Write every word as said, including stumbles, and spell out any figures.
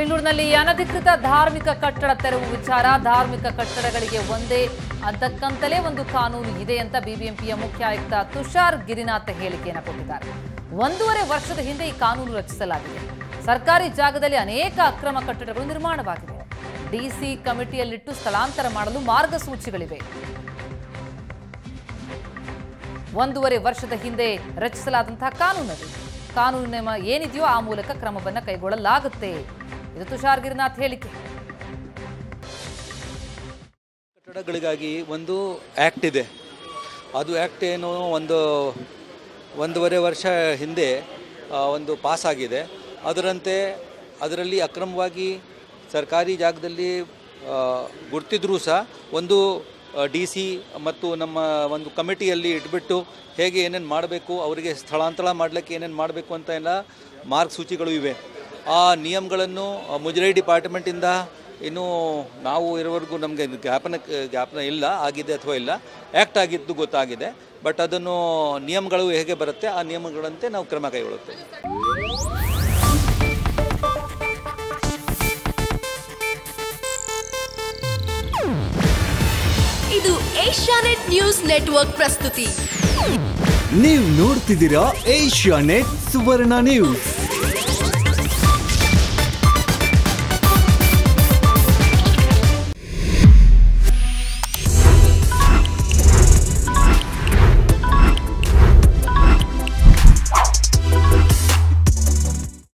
ಬೆಂಗಳೂರಿನಲ್ಲಿ ಅನಧಿಕೃತ ಧಾರ್ಮಿಕ ಕಟ್ಟಡ ತೆರವು ವಿಚಾರ ಧಾರ್ಮಿಕ ಕಟ್ಟಡಗಳಿಗೆ ಒಂದೇ ಅದಕ್ಕಂತಲೇ ಒಂದು ಕಾನೂನು ಇದೆ ಅಂತ ಬಿಬಿಎಂಪಿಯ ಮುಖ್ಯ ಆಯುಕ್ತ ತುಷಾರ್ ಗಿರಿನಾಥ್ ಹೇಳಿಕೆಯನ್ನು ಕೊಟ್ಟಿದ್ದಾರೆ. ಒಂದೂವರೆ ವರ್ಷದ ಹಿಂದೆ ಈ ಕಾನೂನು ರಚಿಸಲಾಗಿದೆ. ಸರ್ಕಾರಿ ಜಾಗದಲ್ಲಿ ಅನೇಕ ಅಕ್ರಮ ಕಟ್ಟಡಗಳು ನಿರ್ಮಾಣವಾಗಿವೆ. ಡಿಸಿ ಕಮಿಟಿಯಲ್ಲಿಟ್ಟು ಸ್ಥಳಾಂತರ ಮಾಡಲು ಮಾರ್ಗಸೂಚಿಗಳಿವೆ. ಒಂದೂವರೆ ವರ್ಷದ ಹಿಂದೆ ರಚಿಸಲಾದಂತಹ ಕಾನೂನು ಕಾನೂನು ನಿಯಮ ಏನಿದೆಯೋ ಆ ಮೂಲಕ ಕ್ರಮವನ್ನು ಕೈಗೊಳ್ಳಲಾಗುತ್ತೆ. ಇದು ತುಷಾರ್ ಗಿರಿನಾಥ್ ಹೇಳಿಕೆ. ಕಟ್ಟಡಗಳಿಗಾಗಿ ಒಂದು ಆ್ಯಕ್ಟ್ ಇದೆ. ಅದು ಆ್ಯಕ್ಟ್ ಏನು ಒಂದು ಒಂದೂವರೆ ವರ್ಷ ಹಿಂದೆ ಒಂದು ಪಾಸಾಗಿದೆ. ಅದರಂತೆ ಅದರಲ್ಲಿ ಅಕ್ರಮವಾಗಿ ಸರ್ಕಾರಿ ಜಾಗದಲ್ಲಿ ಗುರ್ತಿದ್ರೂ ಸಹ ಒಂದು ಡಿ ಸಿ ಮತ್ತು ನಮ್ಮ ಒಂದು ಕಮಿಟಿಯಲ್ಲಿ ಇಟ್ಬಿಟ್ಟು ಹೇಗೆ ಏನೇನು ಮಾಡಬೇಕು, ಅವರಿಗೆ ಸ್ಥಳಾಂತರ ಮಾಡಲಿಕ್ಕೆ ಏನೇನು ಮಾಡಬೇಕು ಅಂತ ಎಲ್ಲ ಮಾರ್ಗಸೂಚಿಗಳು ಇವೆ. ಆ ನಿಯಮಗಳನ್ನು ಮುಜರಾಯಿ ಡಿಪಾರ್ಟ್ಮೆಂಟಿಂದ ಇನ್ನೂ ನಾವು ಇರೋವರೆಗೂ ನಮಗೆ ಜ್ಞಾಪನ ಜ್ಞಾಪನ ಇಲ್ಲ ಆಗಿದೆ ಅಥವಾ ಇಲ್ಲ. ಆ್ಯಕ್ಟ್ ಆಗಿದ್ದು ಗೊತ್ತಾಗಿದೆ, ಬಟ್ ಅದನ್ನು ನಿಯಮಗಳು ಹೇಗೆ ಬರುತ್ತೆ ಆ ನಿಯಮಗಳಂತೆ ನಾವು ಕ್ರಮ ಕೈಗೊಳ್ಳುತ್ತೇವೆ. ಇದು ಏಷ್ಯಾನೆಟ್ ನ್ಯೂಸ್ ನೆಟ್ವರ್ಕ್ ಪ್ರಸ್ತುತಿ. ನೀವು ನೋಡ್ತಿದ್ದೀರಾ ಏಷ್ಯಾನೆಟ್ ಸುವರ್ಣ ನ್ಯೂಸ್.